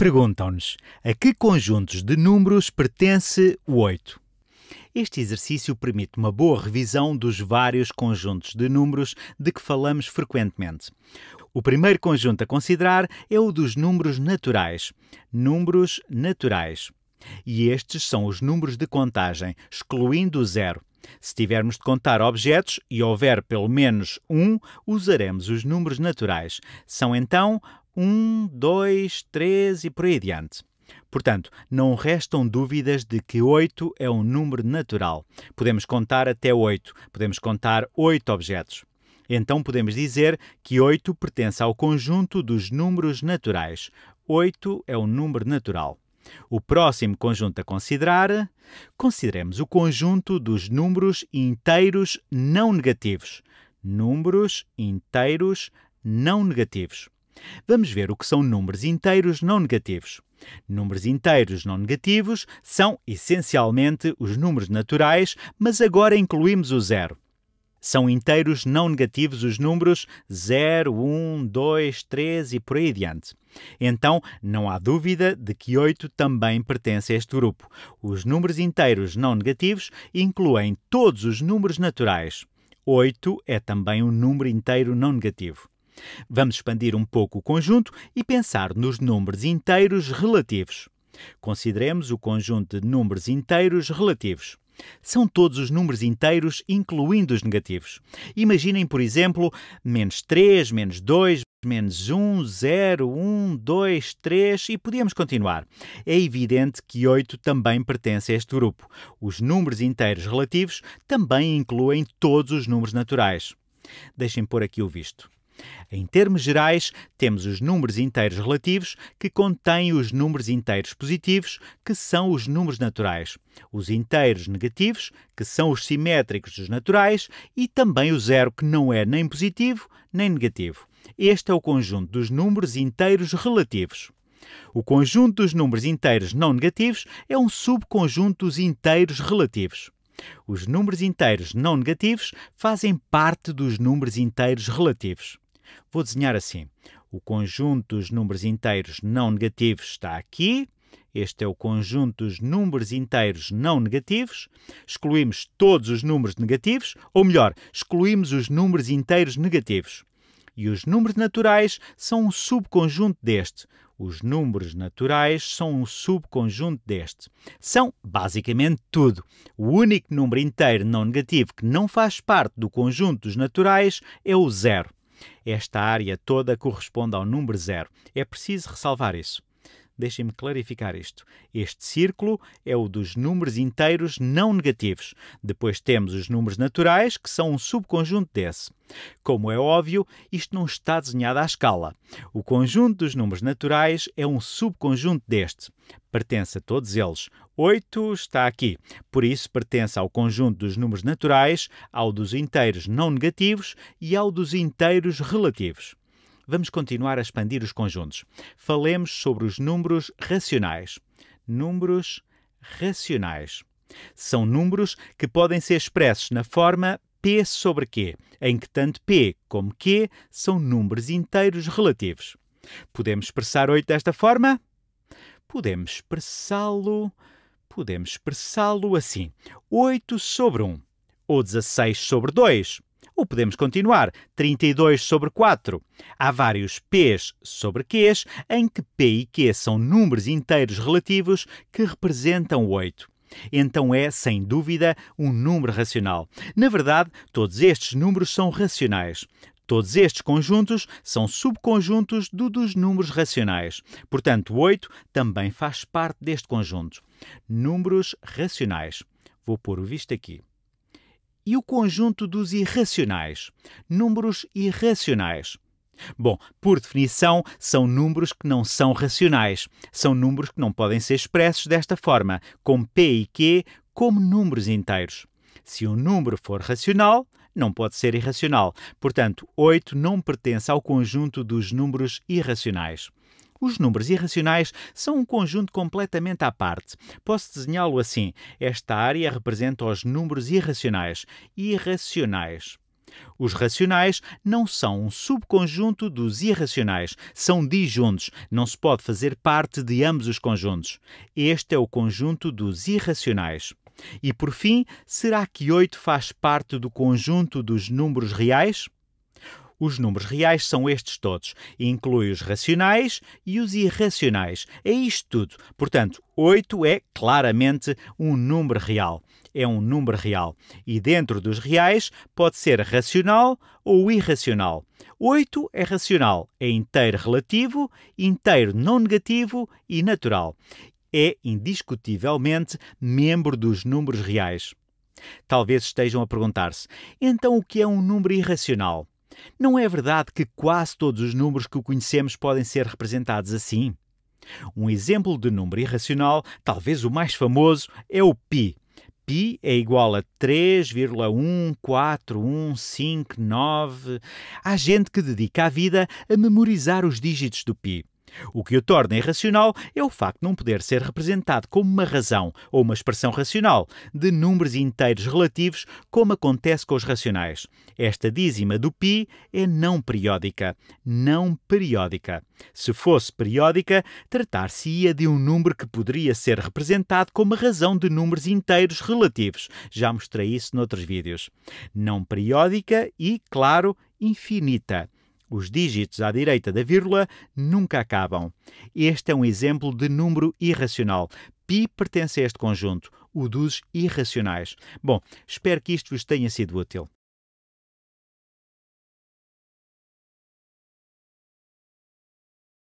Perguntam-nos a que conjuntos de números pertence o 8? Este exercício permite uma boa revisão dos vários conjuntos de números de que falamos frequentemente. O primeiro conjunto a considerar é o dos números naturais. Números naturais. E estes são os números de contagem, excluindo o 0. Se tivermos de contar objetos e houver pelo menos 1, usaremos os números naturais. São então 1, 2, 3 e por aí adiante. Portanto, não restam dúvidas de que 8 é um número natural. Podemos contar até 8. Podemos contar 8 objetos. Então podemos dizer que 8 pertence ao conjunto dos números naturais. 8 é um número natural. O próximo conjunto a considerar, consideremos o conjunto dos números inteiros não negativos. Números inteiros não negativos. Vamos ver o que são números inteiros não negativos. Números inteiros não negativos são, essencialmente, os números naturais, mas agora incluímos o 0. São inteiros não negativos os números 0, 1, 2, 3 e por aí adiante. Então, não há dúvida de que 8 também pertence a este grupo. Os números inteiros não negativos incluem todos os números naturais. 8 é também um número inteiro não negativo. Vamos expandir um pouco o conjunto e pensar nos números inteiros relativos. Consideremos o conjunto de números inteiros relativos. São todos os números inteiros, incluindo os negativos. Imaginem, por exemplo, menos 3, menos 2, menos 1, 0, 1, 2, 3 e podíamos continuar. É evidente que 8 também pertence a este grupo. Os números inteiros relativos também incluem todos os números naturais. Deixem pôr aqui o visto. Em termos gerais, temos os números inteiros relativos, que contêm os números inteiros positivos, que são os números naturais, os inteiros negativos, que são os simétricos dos naturais, e também o 0, que não é nem positivo nem negativo. Este é o conjunto dos números inteiros relativos. O conjunto dos números inteiros não negativos é um subconjunto dos inteiros relativos. Os números inteiros não negativos fazem parte dos números inteiros relativos. Vou desenhar assim. O conjunto dos números inteiros não negativos está aqui. Este é o conjunto dos números inteiros não negativos. Excluímos todos os números negativos, ou melhor, excluímos os números inteiros negativos. E os números naturais são um subconjunto deste. Os números naturais são um subconjunto deste. São, basicamente, tudo. O único número inteiro não negativo que não faz parte do conjunto dos naturais é o 0. Esta área toda corresponde ao número 0. É preciso ressalvar isso. Deixem-me clarificar isto. Este círculo é o dos números inteiros não negativos. Depois temos os números naturais, que são um subconjunto desse. Como é óbvio, isto não está desenhado à escala. O conjunto dos números naturais é um subconjunto deste. Pertence a todos eles. 8 está aqui. Por isso, pertence ao conjunto dos números naturais, ao dos inteiros não negativos e ao dos inteiros relativos. Vamos continuar a expandir os conjuntos. Falemos sobre os números racionais. Números racionais. São números que podem ser expressos na forma P sobre Q, em que tanto P como Q são números inteiros relativos. Podemos expressar 8 desta forma? Podemos expressá-lo assim. 8 sobre 1, ou 16 sobre 2. Ou podemos continuar, 32 sobre 4. Há vários P's sobre Q's, em que P e Q são números inteiros relativos que representam 8. Então é, sem dúvida, um número racional. Na verdade, todos estes números são racionais. Todos estes conjuntos são subconjuntos dos números racionais. Portanto, 8 também faz parte deste conjunto. Números racionais. Vou pôr o visto aqui. E o conjunto dos irracionais? Números irracionais. Bom, por definição, são números que não são racionais. São números que não podem ser expressos desta forma, com P e Q como números inteiros. Se um número for racional, não pode ser irracional. Portanto, 8 não pertence ao conjunto dos números irracionais. Os números irracionais são um conjunto completamente à parte. Posso desenhá-lo assim. Esta área representa os números irracionais. Os racionais não são um subconjunto dos irracionais, são disjuntos, não se pode fazer parte de ambos os conjuntos. Este é o conjunto dos irracionais. E por fim, será que 8 faz parte do conjunto dos números reais? Os números reais são estes todos, inclui os racionais e os irracionais. É isto tudo. Portanto, 8 é claramente um número real. É um número real. E dentro dos reais pode ser racional ou irracional. 8 é racional, é inteiro relativo, inteiro não negativo e natural. É indiscutivelmente membro dos números reais. Talvez estejam a perguntar-se, então o que é um número irracional? Não é verdade que quase todos os números que conhecemos podem ser representados assim? Um exemplo de número irracional, talvez o mais famoso, é o π. π é igual a 3,14159. Há gente que dedica a vida a memorizar os dígitos do π. O que o torna irracional é o facto de não poder ser representado como uma razão ou uma expressão racional de números inteiros relativos, como acontece com os racionais. Esta dízima do π é não periódica. Não periódica. Se fosse periódica, tratar-se-ia de um número que poderia ser representado como uma razão de números inteiros relativos. Já mostrei isso noutros vídeos. Não periódica e, claro, infinita. Os dígitos à direita da vírgula nunca acabam. Este é um exemplo de número irracional. Π pertence a este conjunto, o dos irracionais. Bom, espero que isto vos tenha sido útil.